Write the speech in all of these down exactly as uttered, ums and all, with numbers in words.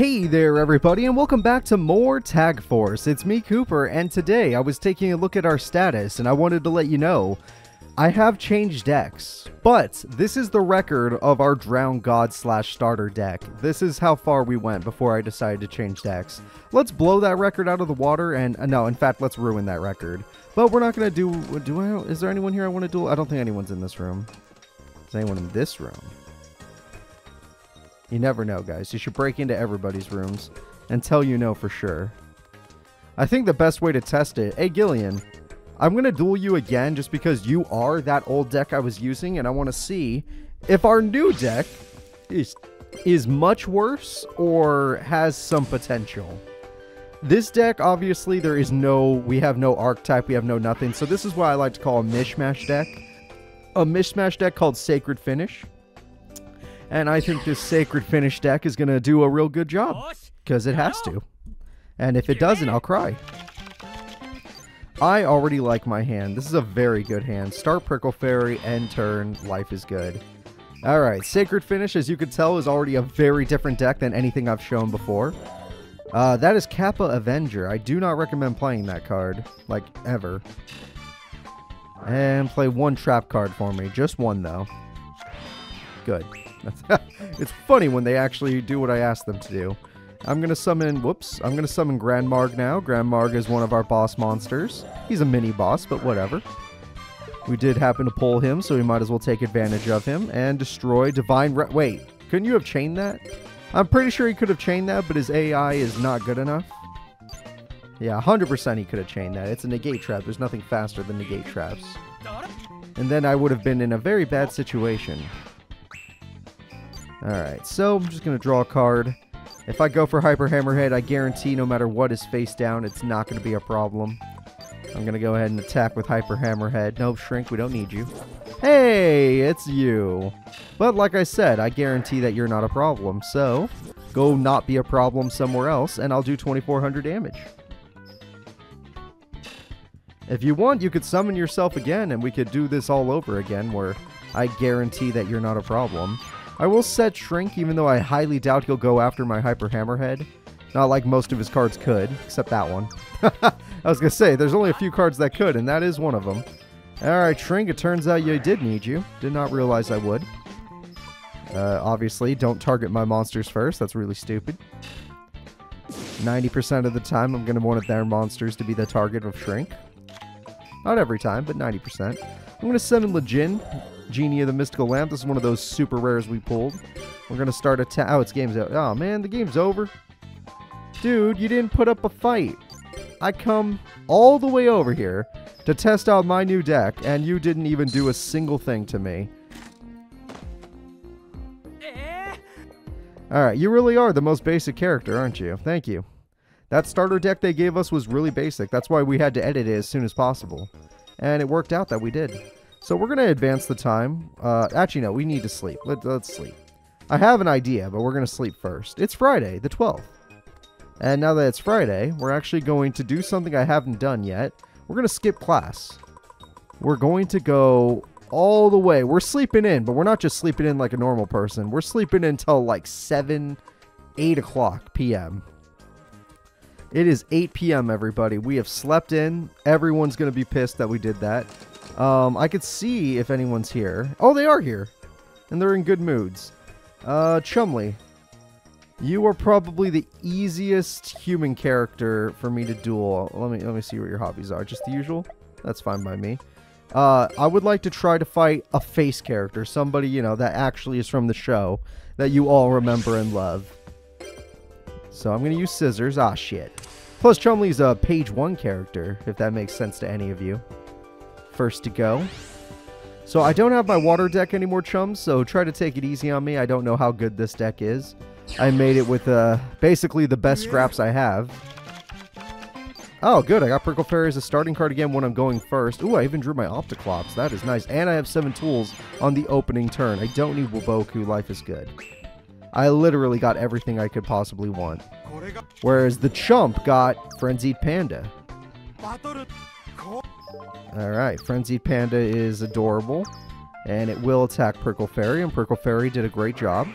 Hey there everybody, and welcome back to more Tag Force. It's me, Cooper, and today I was taking a look at our status, and I wanted to let you know I have changed decks, but this is the record of our Drowned God slash starter deck. This is how far we went before I decided to change decks. Let's blow that record out of the water, and uh, no, in fact, let's ruin that record. But we're not gonna do. Do I? Is there anyone here I want to duel? I don't think anyone's in this room. Is anyone in this room? You never know, guys. You should break into everybody's rooms until you know for sure. I think the best way to test it... Hey, Gillian, I'm going to duel you again just because you are that old deck I was using, and I want to see if our new deck is, is much worse or has some potential. This deck, obviously, there is no... We have no archetype. We have no nothing. So this is what I like to call a mishmash deck. A mishmash deck called Sacred Finish. And I think this Sacred Finish deck is going to do a real good job, because it has to. And if it doesn't, I'll cry. I already like my hand. This is a very good hand. Start Prickle Fairy, end turn, life is good. Alright, Sacred Finish, as you can tell, is already a very different deck than anything I've shown before. Uh, that is Kappa Avenger. I do not recommend playing that card, like, ever. And play one trap card for me. Just one, though. Good. It's funny when they actually do what I asked them to do. I'm gonna summon whoops I'm gonna summon Grand Marg now. Grand Marg is one of our boss monsters. He's a mini boss, but whatever. We did happen to pull him, so we might as well take advantage of him and destroy Divine Re- wait, couldn't you have chained that? I'm pretty sure he could have chained that, but his A I is not good enough. Yeah, one hundred percent he could have chained that. It's a negate trap. There's nothing faster than negate traps, and then I would have been in a very bad situation. Alright, so I'm just going to draw a card. If I go for Hyper Hammerhead, I guarantee no matter what is face down, it's not going to be a problem. I'm going to go ahead and attack with Hyper Hammerhead. Nope, Shrink, we don't need you. Hey, it's you. But like I said, I guarantee that you're not a problem. So, go not be a problem somewhere else, and I'll do twenty-four hundred damage. If you want, you could summon yourself again, and we could do this all over again, where I guarantee that you're not a problem. I will set Shrink, even though I highly doubt he'll go after my Hyper Hammerhead. Not like most of his cards could, except that one. I was going to say, there's only a few cards that could, and that is one of them. Alright, Shrink, it turns out you did need you. Did not realize I would. Uh, obviously, don't target my monsters first. That's really stupid. ninety percent of the time, I'm going to want their monsters to be the target of Shrink. Not every time, but ninety percent. I'm going to summon Lejin. Genie of the Mystical Lamp. This is one of those super rares we pulled. We're gonna start attack. Oh, it's game's out. Oh man, the game's over. Dude, you didn't put up a fight. I come all the way over here to test out my new deck, and you didn't even do a single thing to me. Alright, you really are the most basic character, aren't you? Thank you. That starter deck they gave us was really basic. That's why we had to edit it as soon as possible. And it worked out that we did. So we're going to advance the time. Uh, actually, no, we need to sleep. Let, let's sleep. I have an idea, but we're going to sleep first. It's Friday, the twelfth. And now that it's Friday, we're actually going to do something I haven't done yet. We're going to skip class. We're going to go all the way. We're sleeping in, but we're not just sleeping in like a normal person. We're sleeping until like seven, eight o'clock p m It is eight p m, everybody. We have slept in. Everyone's going to be pissed that we did that. Um, I could see if anyone's here. Oh, they are here. And they're in good moods. Uh, Chumley. You are probably the easiest human character for me to duel. Let me let me see what your hobbies are. Just the usual? That's fine by me. Uh, I would like to try to fight a face character. Somebody, you know, that actually is from the show that you all remember and love. So I'm going to use scissors. Ah, shit. Plus, Chumley's a page one character, if that makes sense to any of you. First to go. So I don't have my water deck anymore, chums, so try to take it easy on me. I don't know how good this deck is. I made it with uh, basically the best scraps I have. Oh, good. I got Prickle Fairy as a starting card again when I'm going first. Ooh, I even drew my Opticlops. That is nice. And I have seven tools on the opening turn. I don't need Woboku. Life is good. I literally got everything I could possibly want. Whereas the chump got Frenzied Panda. Alright, Frenzied Panda is adorable, and it will attack Prickle Fairy, and Prickle Fairy did a great job.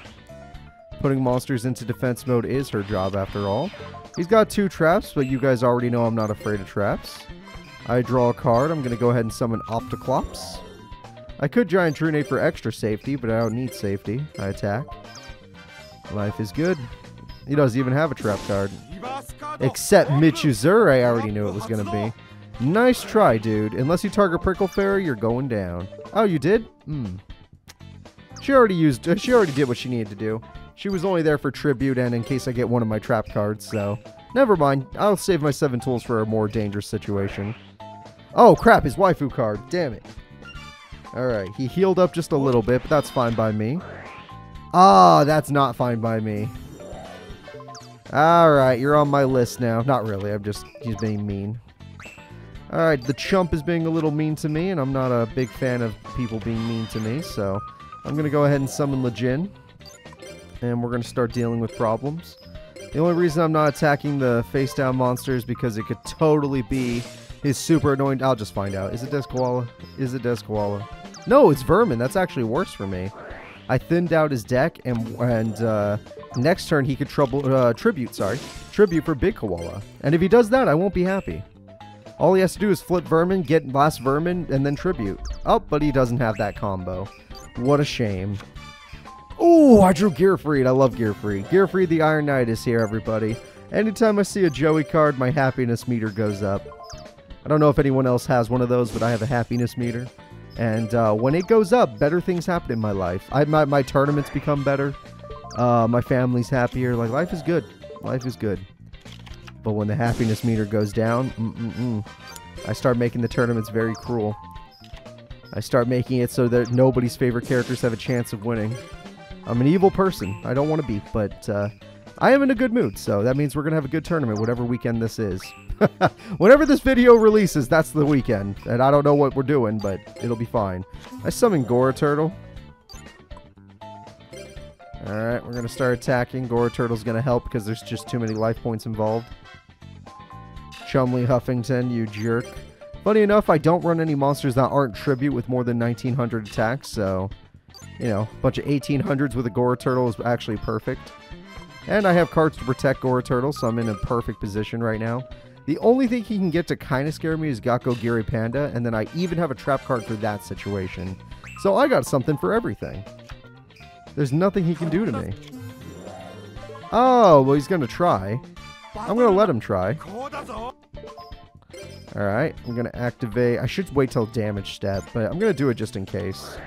Putting monsters into defense mode is her job, after all. He's got two traps, but you guys already know I'm not afraid of traps. I draw a card. I'm going to go ahead and summon Opticlops. I could Giant Trunade for extra safety, but I don't need safety. I attack. Life is good. He doesn't even have a trap card. Except Michizur, I already knew it was going to be. Nice try, dude. Unless you target Prickle Fairy, you're going down. Oh, you did? Hmm. She already used... Uh, she already did what she needed to do. She was only there for tribute and in case I get one of my trap cards, so... Never mind. I'll save my seven tools for a more dangerous situation. Oh, crap. His waifu card. Damn it. Alright. He healed up just a little bit, but that's fine by me. Ah, that's not fine by me. Alright. You're on my list now. Not really. I'm just... He's being mean. Alright. The chump is being a little mean to me, and I'm not a big fan of people being mean to me, so... I'm going to go ahead and summon Lejin, and we're going to start dealing with problems. The only reason I'm not attacking the face-down monster is because it could totally be his super annoying... I'll just find out. Is it Des Koala? Is it Des Koala? No, it's Vermin. That's actually worse for me. I thinned out his deck, and and uh, next turn he could trouble uh, tribute, sorry, tribute for Big Koala. And if he does that, I won't be happy. All he has to do is flip Vermin, get last Vermin, and then tribute. Oh, but he doesn't have that combo. What a shame. Oh, I drew Gearfried. I love Gearfried. Gearfried the Iron Knight is here, everybody. Anytime I see a Joey card, my happiness meter goes up. I don't know if anyone else has one of those, but I have a happiness meter. And uh, when it goes up, better things happen in my life. I, my, my tournaments become better. Uh, my family's happier. Like, life is good. Life is good. But when the happiness meter goes down, mm-mm-mm, I start making the tournaments very cruel. I start making it so that nobody's favorite characters have a chance of winning. I'm an evil person. I don't want to be, but uh, I am in a good mood, so that means we're going to have a good tournament, whatever weekend this is. Whenever this video releases, that's the weekend, and I don't know what we're doing, but it'll be fine. I summon Gora Turtle. Alright, we're going to start attacking. Gora Turtle's going to help because there's just too many life points involved. Chumley Huffington, you jerk. Funny enough, I don't run any monsters that aren't tribute with more than nineteen hundred attacks, so... You know, a bunch of eighteen hundreds with a Gora Turtle is actually perfect. And I have cards to protect Gora Turtle, so I'm in a perfect position right now. The only thing he can get to kind of scare me is Gakko Geary Panda, and then I even have a trap card for that situation. So I got something for everything. There's nothing he can do to me. Oh, well, he's going to try. I'm going to let him try. Alright, I'm going to activate... I should wait till damage step, but I'm going to do it just in case.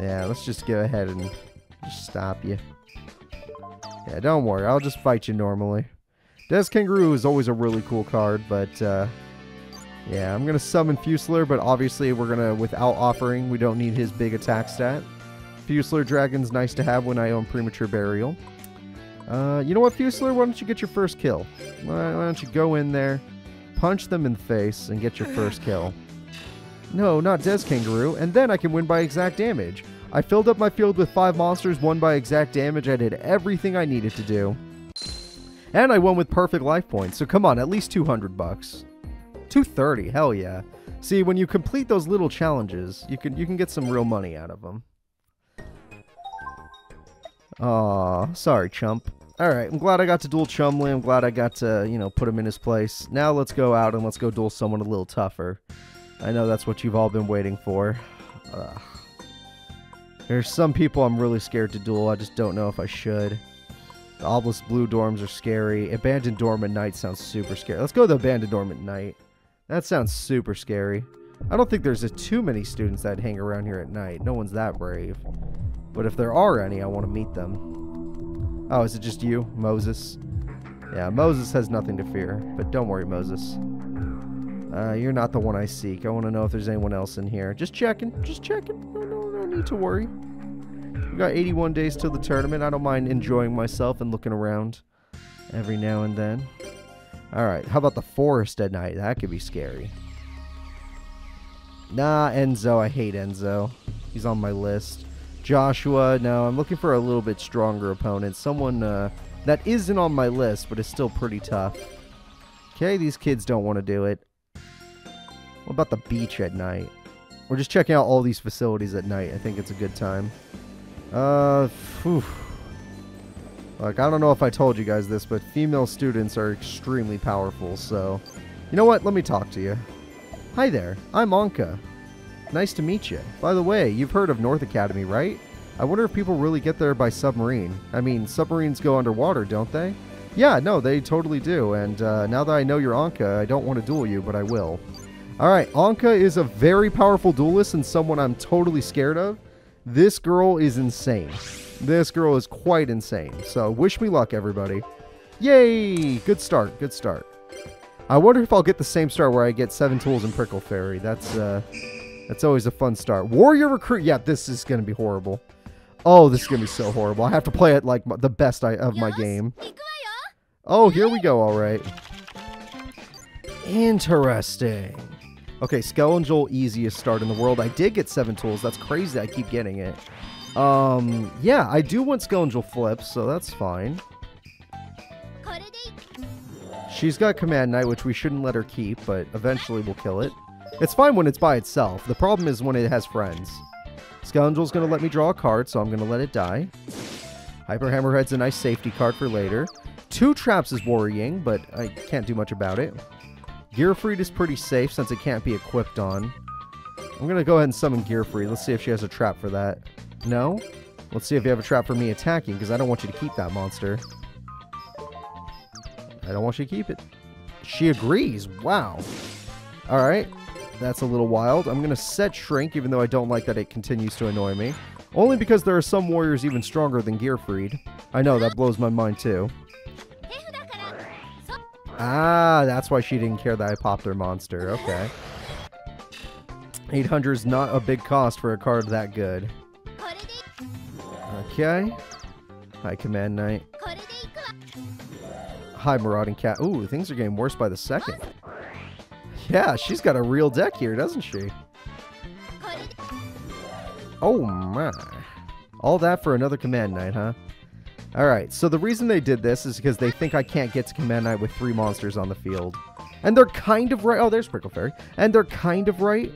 Yeah, let's just go ahead and just stop you. Yeah, don't worry. I'll just fight you normally. Des Kangaroo is always a really cool card, but... Uh, yeah, I'm going to summon Fusler, but obviously we're going to... Without offering, we don't need his big attack stat. Fusler Dragon's nice to have when I own Premature Burial. Uh, you know what, Fusler? Why don't you get your first kill? Why don't you go in there... Punch them in the face and get your first kill. No, not Des Kangaroo. And then I can win by exact damage. I filled up my field with five monsters, won by exact damage. I did everything I needed to do. And I won with perfect life points. So come on, at least two hundred bucks. two thirty, hell yeah. See, when you complete those little challenges, you can, you can get some real money out of them. Aw, sorry, chump. Alright, I'm glad I got to duel Chumley. I'm glad I got to, you know, put him in his place. Now let's go out and let's go duel someone a little tougher. I know that's what you've all been waiting for. Ugh. There's some people I'm really scared to duel. I just don't know if I should. The Obelisk Blue Dorms are scary. Abandoned Dormant Knight sounds super scary. Let's go to the Abandoned Dormant Knight. That sounds super scary. I don't think there's a too many students that hang around here at night. No one's that brave. But if there are any, I want to meet them. Oh, is it just you, Moses? Yeah, Moses has nothing to fear, but don't worry, Moses. Uh, you're not the one I seek. I want to know if there's anyone else in here. Just checking, just checking. No, no, no need to worry. We got eighty-one days till the tournament. I don't mind enjoying myself and looking around every now and then. All right, how about the forest at night? That could be scary. Nah, Enzo. I hate Enzo. He's on my list. Joshua, no, I'm looking for a little bit stronger opponent. Someone uh, that isn't on my list, but is still pretty tough. Okay, these kids don't want to do it. What about the beach at night? We're just checking out all these facilities at night. I think it's a good time. Uh, phew. Look, I don't know if I told you guys this, but female students are extremely powerful, so... You know what? Let me talk to you. Hi there. I'm Anka. Nice to meet you. By the way, you've heard of North Academy, right? I wonder if people really get there by submarine. I mean, submarines go underwater, don't they? Yeah, no, they totally do, and uh, now that I know you're Anka, I don't want to duel you, but I will. Alright, Anka is a very powerful duelist and someone I'm totally scared of. This girl is insane. This girl is quite insane, so wish me luck, everybody. Yay! Good start, good start. I wonder if I'll get the same start where I get seven tools and Prickle Fairy. That's, uh, that's always a fun start. Warrior Recruit! Yeah, this is going to be horrible. Oh, this is going to be so horrible. I have to play it like the best I, of my game. Oh, here we go, alright. Interesting. Okay, Skelengel, easiest start in the world. I did get seven tools. That's crazy. I keep getting it. Um, yeah, I do want Skelengel flips, so that's fine. She's got Command Knight, which we shouldn't let her keep, but eventually we'll kill it. It's fine when it's by itself. The problem is when it has friends. Skelengel's going to let me draw a card, so I'm going to let it die. Hyper Hammerhead's a nice safety card for later. Two traps is worrying, but I can't do much about it. Gearfried is pretty safe since it can't be equipped on. I'm going to go ahead and summon Gearfried. Let's see if she has a trap for that. No? Let's see if you have a trap for me attacking, because I don't want you to keep that monster. I don't want you to keep it. She agrees. Wow. Alright. That's a little wild. I'm going to set Shrink, even though I don't like that it continues to annoy me. Only because there are some warriors even stronger than Gearfried. I know, that blows my mind too. Ah, that's why she didn't care that I popped her monster. Okay. eight hundred is not a big cost for a card that good. Okay. Hi, Command Knight. Hi, Marauding Cat. Ooh, things are getting worse by the second. Yeah, she's got a real deck here, doesn't she? Oh, my. All that for another Command Knight, huh? Alright, so the reason they did this is because they think I can't get to Command Knight with three monsters on the field. And they're kind of right. Oh, there's Prickle Fairy. And they're kind of right.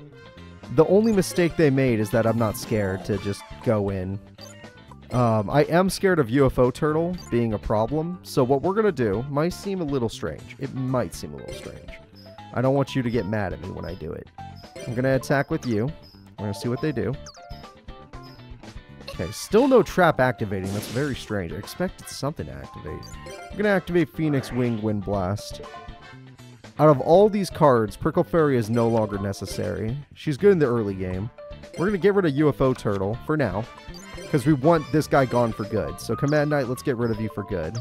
The only mistake they made is that I'm not scared to just go in. Um, I am scared of U F O Turtle being a problem, so what we're going to do might seem a little strange. It might seem a little strange. I don't want you to get mad at me when I do it. I'm going to attack with you. We're going to see what they do. Okay, still no trap activating. That's very strange. I expected something to activate. I'm going to activate Phoenix Wing Wind Blast. Out of all these cards, Prickle Fairy is no longer necessary. She's good in the early game. We're going to get rid of U F O Turtle for now. Because we want this guy gone for good. So Command Knight, let's get rid of you for good.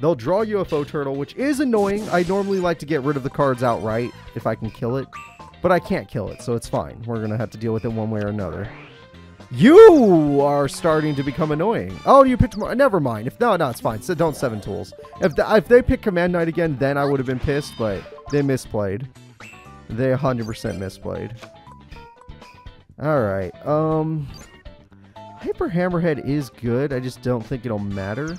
They'll draw U F O Turtle, which is annoying. I normally like to get rid of the cards outright if I can kill it. But I can't kill it, so it's fine. We're going to have to deal with it one way or another. You are starting to become annoying. Oh, you picked... Never mind. If No, no, it's fine. So don't seven tools. If, the, if they pick Command Knight again, then I would have been pissed, but they misplayed. They one hundred percent misplayed. Alright, um... Hyper Hammerhead is good. I just don't think it'll matter.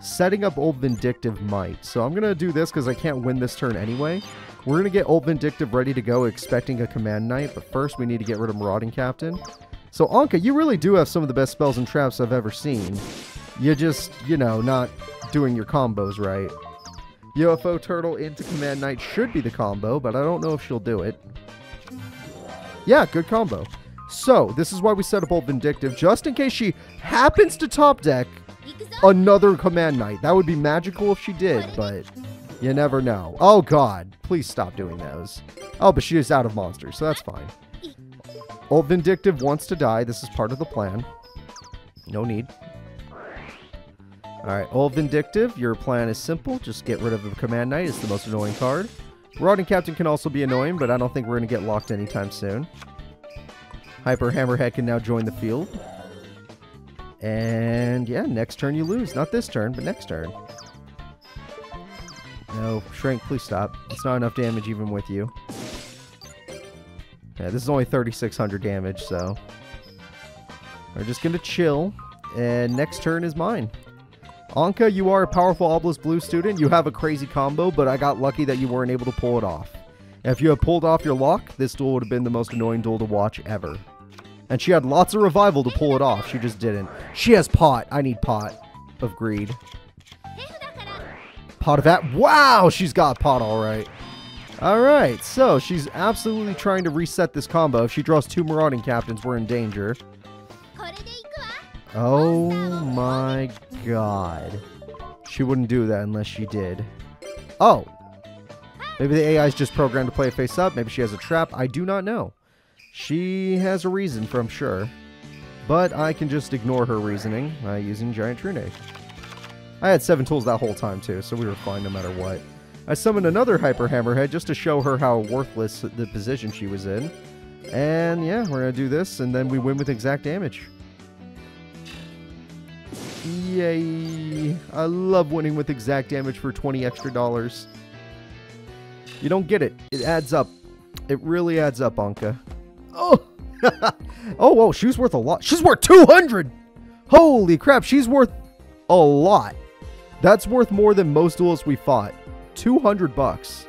Setting up Old Vindictive Might. So I'm going to do this because I can't win this turn anyway. We're going to get Old Vindictive ready to go, expecting a Command Knight. But first, we need to get rid of Marauding Captain. So, Anka, you really do have some of the best spells and traps I've ever seen. You're just, you know, not doing your combos right. U F O Turtle into Command Knight should be the combo, but I don't know if she'll do it. Yeah, good combo. So, this is why we set up Old Vindictive, just in case she happens to top deck another Command Knight. That would be magical if she did, but you never know. Oh, God. Please stop doing those. Oh, but she is out of monsters, so that's fine. Old Vindictive wants to die. This is part of the plan. No need. Alright, Old Vindictive, your plan is simple. Just get rid of the Command Knight. It's the most annoying card. Marauding Captain can also be annoying, but I don't think we're going to get locked anytime soon. Hyper Hammerhead can now join the field. And yeah, next turn you lose. Not this turn, but next turn. No, Shrink, please stop. It's not enough damage even with you. Yeah, this is only thirty-six hundred damage, so... We're just gonna chill, and next turn is mine. Anka, you are a powerful Obelisk Blue student. You have a crazy combo, but I got lucky that you weren't able to pull it off. If you had pulled off your lock, this duel would have been the most annoying duel to watch ever. And she had lots of revival to pull it off. She just didn't. She has pot. I need pot. of greed. Pot of that. Wow, she's got pot all right. All right, so she's absolutely trying to reset this combo. If she draws two Marauding Captains, we're in danger. Oh my god. She wouldn't do that unless she did. Oh. Maybe the A I is just programmed to play face up. Maybe she has a trap. I do not know. She has a reason for, I'm sure. But I can just ignore her reasoning by using Giant Trunade. I had seven tools that whole time, too, so we were fine no matter what. I summoned another Hyper Hammerhead just to show her how worthless the position she was in. And yeah, we're going to do this, and then we win with exact damage. Yay. I love winning with exact damage for twenty extra dollars. You don't get it. It adds up. It really adds up, Anka. Oh! Oh, whoa, she was worth a lot. She's worth two hundred! Holy crap, she's worth a lot. That's worth more than most duels we fought. two hundred bucks.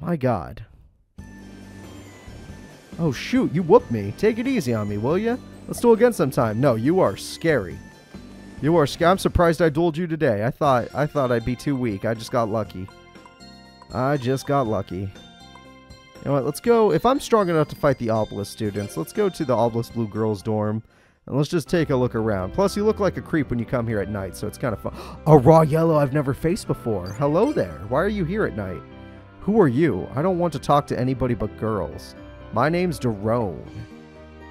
My god. Oh, shoot, you whooped me. Take it easy on me, will ya? Let's duel again sometime. No, you are scary. You are scary. I'm surprised I dueled you today. I thought, I thought I'd be too weak. I just got lucky. I just got lucky. You know what, let's go. If I'm strong enough to fight the Obelisk students, let's go to the Obelisk Blue Girls dorm. And let's just take a look around. Plus, you look like a creep when you come here at night, so it's kind of fun. A raw yellow I've never faced before. Hello there. Why are you here at night? Who are you? I don't want to talk to anybody but girls. My name's Duran.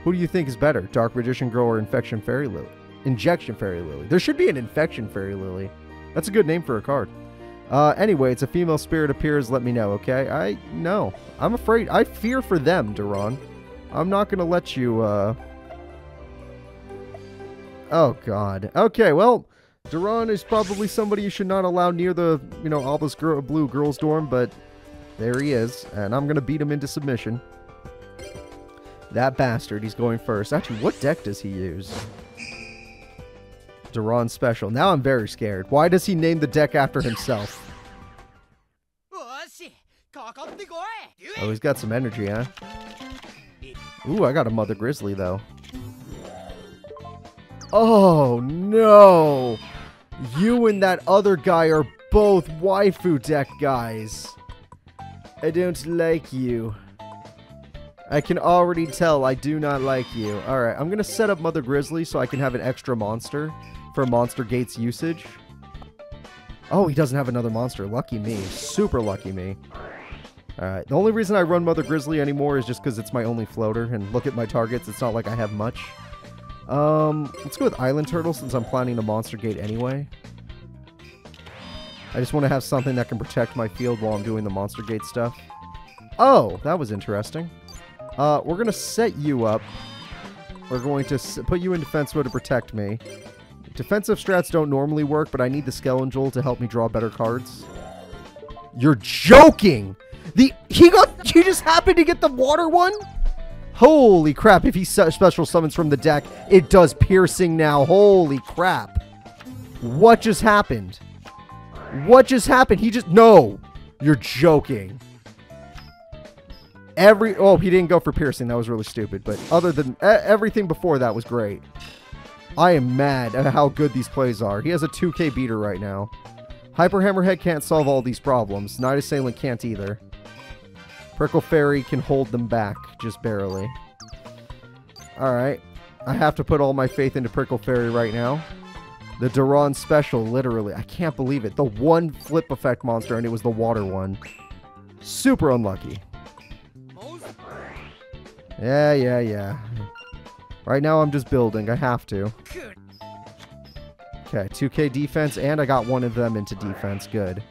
Who do you think is better? Dark Magician Girl or Infection Fairy Lily? Injection Fairy Lily. There should be an Infection Fairy Lily. That's a good name for a card. Uh, anyway, it's a female spirit appears, let me know, okay? I, no. I'm afraid, I fear for them, Duran. I'm not gonna let you, uh... Oh, God. Okay, well, Duran is probably somebody you should not allow near the, you know, Obelisk Girl, Blue Girls dorm, but there he is, and I'm gonna beat him into submission. That bastard, he's going first. Actually, what deck does he use? Duran special. Now I'm very scared. Why does he name the deck after himself? Oh, he's got some energy, huh? Ooh, I got a Mother Grizzly, though. Oh, no! You and that other guy are both waifu deck guys. I don't like you. I can already tell I do not like you. Alright, I'm going to set up Mother Grizzly so I can have an extra monster for Monster Gate's usage. Oh, he doesn't have another monster. Lucky me. Super lucky me. Alright, the only reason I run Mother Grizzly anymore is just because it's my only floater. And look at my targets. It's not like I have much. Um, let's go with Island Turtle since I'm planning the Monster Gate anyway. I just want to have something that can protect my field while I'm doing the Monster Gate stuff. Oh, that was interesting. Uh, we're going to set you up. We're going to s put you in defense mode to protect me. Defensive strats don't normally work, but I need the Skelengel to help me draw better cards. You're joking! The he got he just happened to get the water one? Holy crap, if he special summons from the deck, it does piercing now. Holy crap. What just happened? What just happened? He just... No! You're joking. Every... Oh, he didn't go for piercing. That was really stupid. But other than... Everything before that was great. I am mad at how good these plays are. He has a two K beater right now. Hyper Hammerhead can't solve all these problems. Night Assailant can't either. Prickle Fairy can hold them back. Just barely. Alright. I have to put all my faith into Prickle Fairy right now. The Duran special, literally. I can't believe it. The one flip effect monster, and it was the water one. Super unlucky. Yeah, yeah, yeah. Right now I'm just building. I have to. Okay, two K defense, and I got one of them into defense. Good.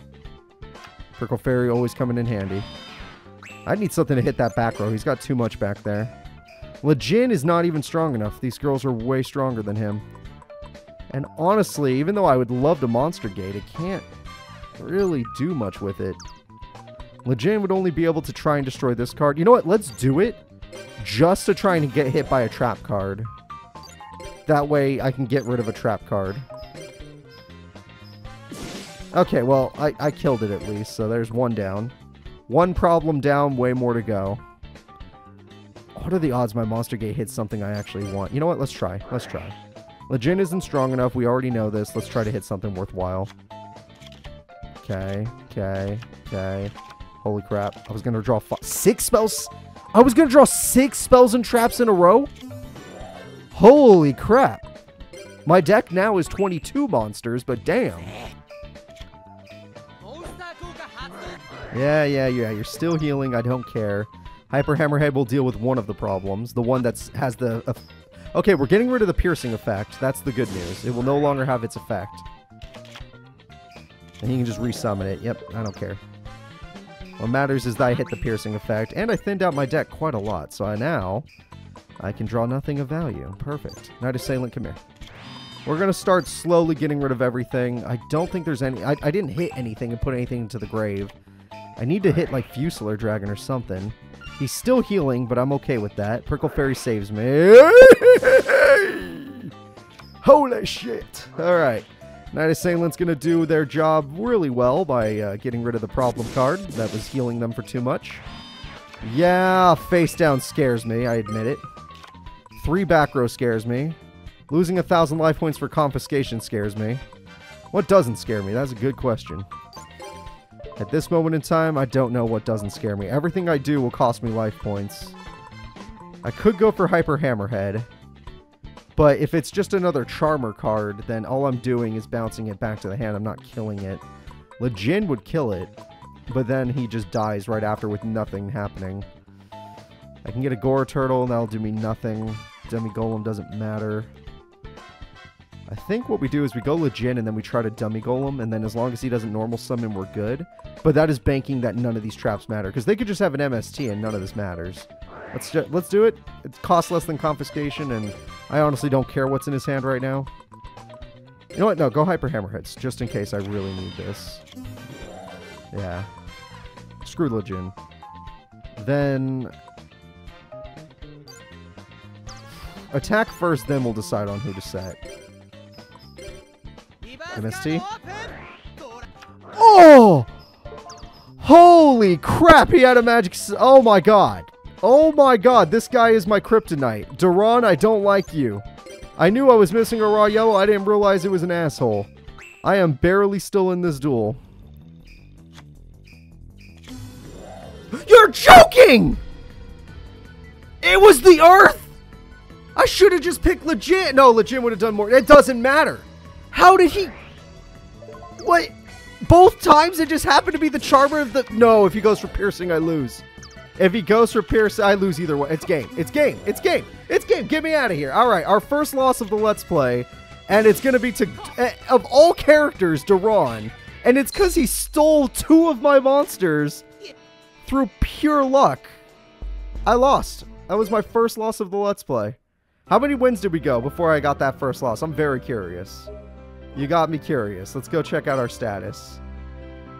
Prickle Fairy always coming in handy. I need something to hit that back row. He's got too much back there. Lejin is not even strong enough. These girls are way stronger than him. And honestly, even though I would love to Monster Gate, it can't really do much with it. Lejin would only be able to try and destroy this card. You know what? Let's do it. Just to try and get hit by a trap card. That way I can get rid of a trap card. Okay, well, I, I killed it at least, so there's one down. One problem down, way more to go. What are the odds my Monster Gate hits something I actually want? You know what? Let's try. Let's try. Lejin isn't strong enough. We already know this. Let's try to hit something worthwhile. Okay, okay, okay. Holy crap. I was going to draw five, six spells. I was going to draw six spells and traps in a row? Holy crap. My deck now is twenty-two monsters, but damn. Yeah, yeah, yeah. You're still healing. I don't care. Hyper Hammerhead will deal with one of the problems. The one that has the... Uh, okay, we're getting rid of the piercing effect. That's the good news. It will no longer have its effect. And you can just resummon it. Yep, I don't care. What matters is that I hit the piercing effect, and I thinned out my deck quite a lot, so I now... I can draw nothing of value. Perfect. Knight Assailant, come here. We're going to start slowly getting rid of everything. I don't think there's any... I, I didn't hit anything and put anything into the grave. I need to hit, like, Fusler Dragon or something. He's still healing, but I'm okay with that. Prickle Fairy saves me. Holy shit! Alright. Knight Assailant's going to do their job really well by uh, getting rid of the problem card that was healing them for too much. Yeah, face down scares me, I admit it. Three back row scares me. Losing a thousand life points for confiscation scares me. What doesn't scare me? That's a good question. At this moment in time, I don't know what doesn't scare me. Everything I do will cost me life points. I could go for Hyper Hammerhead, but if it's just another Charmer card, then all I'm doing is bouncing it back to the hand. I'm not killing it. Lejin would kill it, but then he just dies right after with nothing happening. I can get a Gora Turtle, and that'll do me nothing. Dummy Golem doesn't matter. I think what we do is we go Lejin and then we try to Dummy Golem, and then as long as he doesn't normal summon, we're good. But that is banking that none of these traps matter, because they could just have an M S T and none of this matters. Let's ju let's do it. It costs less than confiscation, and I honestly don't care what's in his hand right now. You know what? No, go Hyper Hammerheads, just in case I really need this. Yeah. Screw Lejin. Then... attack first, then we'll decide on who to set. M S T. Oh! Holy crap, he had a magic... S oh my god. Oh my god, this guy is my kryptonite. Duran, I don't like you. I knew I was missing a raw yellow. I didn't realize it was an asshole. I am barely still in this duel. You're joking! It was the Earth! I should have just picked Lejin. No, Lejin would have done more. It doesn't matter. How did he... what? Both times it just happened to be the Charmer of the... no, if he goes for piercing, I lose. If he goes for piercing, I lose either way. It's game. It's game. It's game. It's game. Get me out of here. All right, our first loss of the Let's Play, and it's going to be to... Uh, of all characters, Duran, and it's because he stole two of my monsters through pure luck. I lost. That was my first loss of the Let's Play. How many wins did we go before I got that first loss? I'm very curious. You got me curious. Let's go check out our status.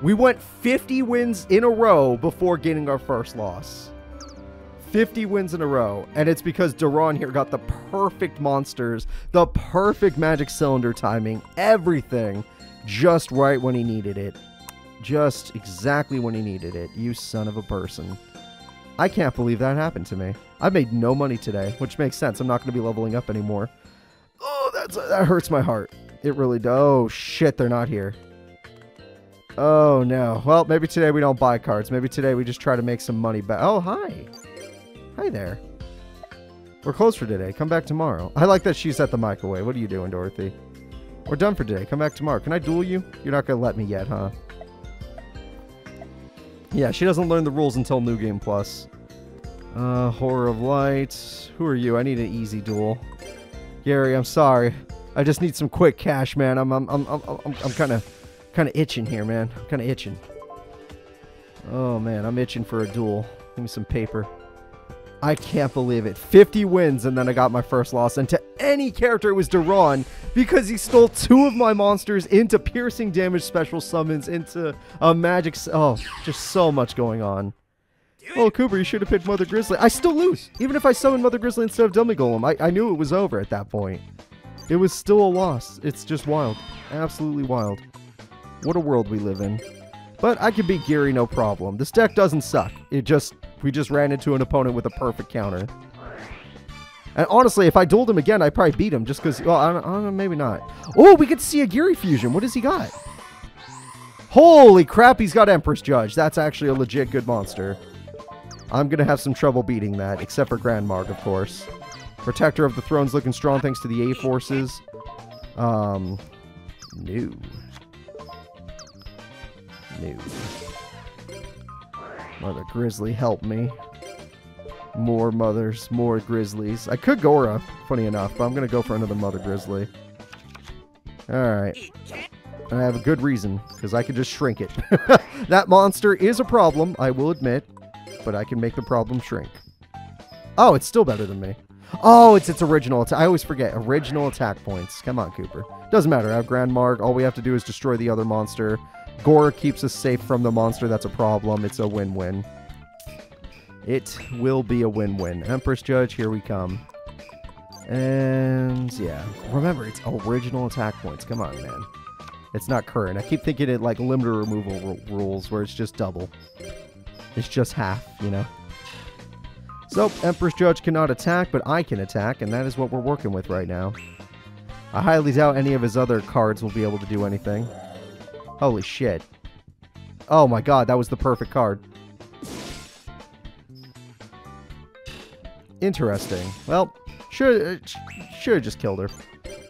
We went fifty wins in a row before getting our first loss. fifty wins in a row. And it's because Duran here got the perfect monsters, the perfect magic cylinder timing, everything just right when he needed it. Just exactly when he needed it. You son of a person. I can't believe that happened to me. I made no money today, which makes sense. I'm not going to be leveling up anymore. Oh, that's, that hurts my heart. It really does. Oh, shit, they're not here. Oh, no. Well, maybe today we don't buy cards. Maybe today we just try to make some money back. Oh, hi. Hi there. We're closed for today. Come back tomorrow. I like that she's at the microwave. What are you doing, Dorothy? We're done for today. Come back tomorrow. Can I duel you? You're not going to let me yet, huh? Yeah, she doesn't learn the rules until New Game Plus. Uh, Horror of Light. Who are you? I need an easy duel. Gary, I'm sorry. I just need some quick cash, man. I'm, I'm, I'm, I'm, I'm kind of, kind of itching here, man. I'm kind of itching. Oh man, I'm itching for a duel. Give me some paper. I can't believe it. fifty wins, and then I got my first loss. And to any character, it was Duran, because he stole two of my monsters into piercing damage special summons, into a magic... oh, just so much going on. Oh, Cooper, you should have picked Mother Grizzly. I still lose. Even if I summon Mother Grizzly instead of Dummy Golem, I, I knew it was over at that point. It was still a loss. It's just wild. Absolutely wild. What a world we live in. But I could beat Geary no problem. This deck doesn't suck. It just... we just ran into an opponent with a perfect counter. And honestly, if I dueled him again, I probably beat him just because, well, I don't, I don't know, maybe not. Oh, we could see a Geary fusion. What does he got? Holy crap, he's got Empress Judge. That's actually a legit good monster. I'm going to have some trouble beating that, except for Grand Marg, of course. Protector of the Throne's looking strong thanks to the A-Forces. Um, no. No. Mother Grizzly, help me. More mothers, more grizzlies. I could Gora, funny enough, but I'm going to go for another Mother Grizzly. Alright. And I have a good reason, because I could just shrink it. That monster is a problem, I will admit, but I can make the problem shrink. Oh, it's still better than me. Oh, it's its original attack. I always forget. Original attack points. Come on, Cooper. Doesn't matter. I have Grand Marg. All we have to do is destroy the other monster. Gora keeps us safe from the monster. That's a problem. It's a win-win. It will be a win-win. Empress Judge, here we come. And, yeah. Remember, it's original attack points. Come on, man. It's not current. I keep thinking it like limited removal rules where it's just double. It's just half, you know? So, Empress Judge cannot attack, but I can attack, and that is what we're working with right now. I highly doubt any of his other cards will be able to do anything. Holy shit. Oh my god, that was the perfect card. Interesting. Well, should should have just killed her.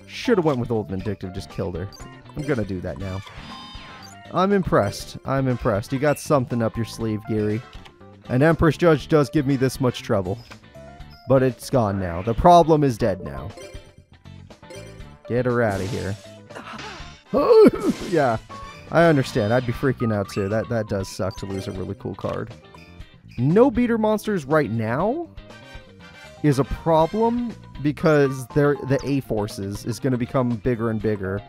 Should have went with Old Vindictive, just killed her. I'm gonna do that now. I'm impressed. I'm impressed. You got something up your sleeve, Geary. An Empress Judge does give me this much trouble. But it's gone now. The problem is dead now. Get her out of here. Yeah, I understand. I'd be freaking out too. That, that does suck to lose a really cool card. No beater monsters right now is a problem because they're, the A-Forces is going to become bigger and bigger.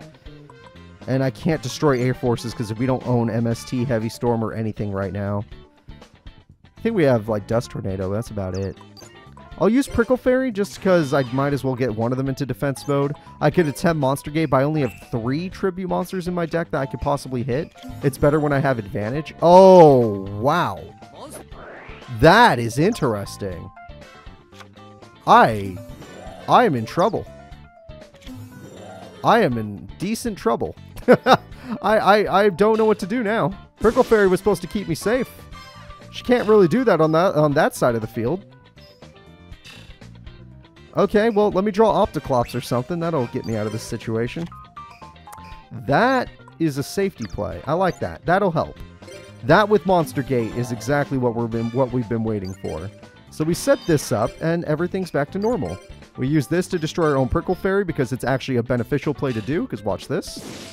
And I can't destroy A-Forces because we don't own M S T, Heavy Storm, or anything right now. I think we have, like, Dust Tornado. That's about it. I'll use Prickle Fairy just because I might as well get one of them into defense mode. I could attempt Monster Gate, but I only have three Tribute Monsters in my deck that I could possibly hit. It's better when I have advantage. Oh, wow. That is interesting. I... I am in trouble. I am in decent trouble. I, I, I don't know what to do now. Prickle Fairy was supposed to keep me safe. She can't really do that on that on that side of the field. Okay, well, let me draw Opticlops or something. That'll get me out of this situation. That is a safety play. I like that. That'll help. That with Monster Gate is exactly what we've been what we've been waiting for. So we set this up, and everything's back to normal. We use this to destroy our own Prickle Fairy because it's actually a beneficial play to do. Because watch this.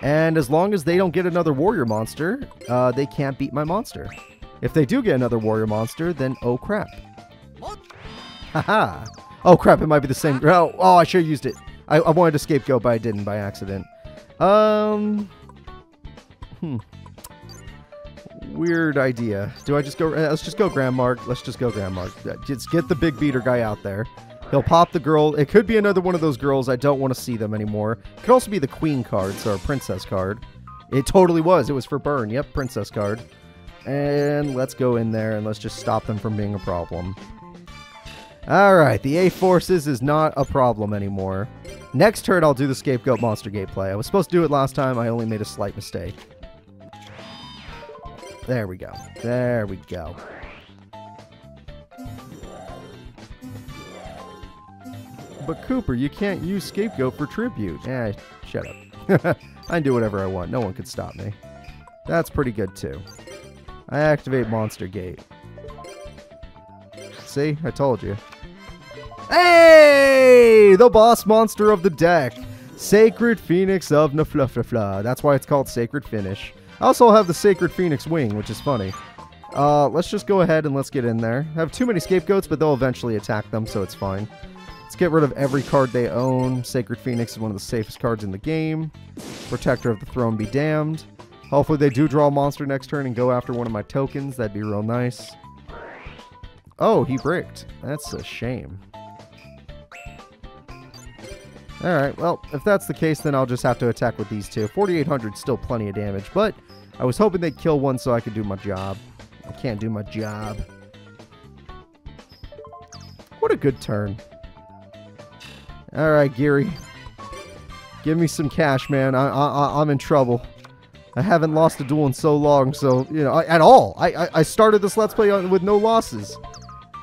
And as long as they don't get another warrior monster, uh, they can't beat my monster. If they do get another warrior monster, then oh crap. Haha. Oh crap, it might be the same. Oh, oh I should have used it. I, I wanted to scapegoat, but I didn't by accident. Um. Hmm. Weird idea. Do I just go? Uh, let's just go Grand Marg. Let's just go Grand Marg. Let's get the big beater guy out there. He'll pop the girl. It could be another one of those girls. I don't want to see them anymore. It could also be the queen card, so our princess card. It totally was. It was for burn. Yep, princess card. And let's go in there and let's just stop them from being a problem. Alright, the A-Forces is not a problem anymore. Next turn, I'll do the Scapegoat Monster Gate play. I was supposed to do it last time. I only made a slight mistake. There we go. There we go. But Cooper, you can't use Scapegoat for tribute. Eh, shut up. I can do whatever I want. No one can stop me. That's pretty good, too. I activate Monster Gate. See? I told you. Hey! The boss monster of the deck. Sacred Phoenix of Naflufflafla. That's why it's called Sacred Finish. I also have the Sacred Phoenix Wing, which is funny. Uh, let's just go ahead and let's get in there. I have too many Scapegoats, but they'll eventually attack them, so it's fine. Let's get rid of every card they own. Sacred Phoenix is one of the safest cards in the game. Protector of the Throne be damned. Hopefully they do draw a monster next turn and go after one of my tokens. That'd be real nice. Oh, he bricked. That's a shame. Alright, well, if that's the case, then I'll just have to attack with these two. forty-eight hundred is still plenty of damage, but I was hoping they'd kill one so I could do my job. I can't do my job. What a good turn. All right, Geary. Give me some cash, man. I, I, I'm in trouble. I haven't lost a duel in so long, so, you know, I, at all. I, I, I started this Let's Play with no losses.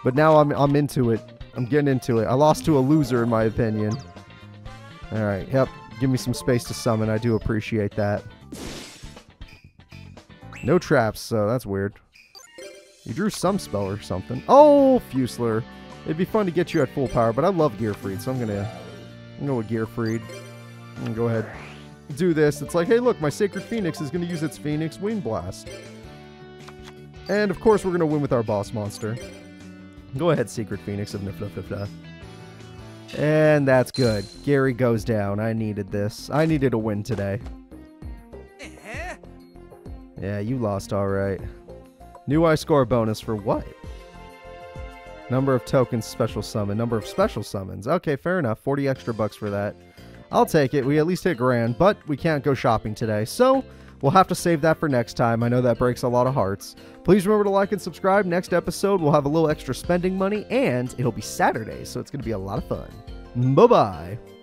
But now I'm, I'm into it. I'm getting into it. I lost to a loser, in my opinion. All right, yep. Give me some space to summon. I do appreciate that. No traps, so that's weird. You drew some spell or something. Oh, Fusler. It'd be fun to get you at full power, but I love Gearfried, so I'm going to go with Gearfried. I'm going to go ahead and do this. It's like, hey, look, my Sacred Phoenix is going to use its Phoenix Wing Blast. And, of course, we're going to win with our boss monster. Go ahead, Sacred Phoenix of Niflaflafla. And that's good. Geary goes down. I needed this. I needed a win today. Yeah, you lost, all right. New I score bonus for what? Number of tokens special summon. Number of special summons. Okay, fair enough. forty extra bucks for that. I'll take it. We at least hit grand, but we can't go shopping today. So we'll have to save that for next time. I know that breaks a lot of hearts. Please remember to like and subscribe. Next episode, we'll have a little extra spending money, and it'll be Saturday, so it's going to be a lot of fun. Bye-bye.